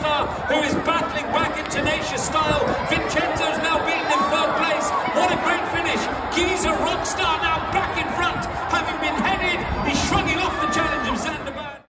Rockstar, who is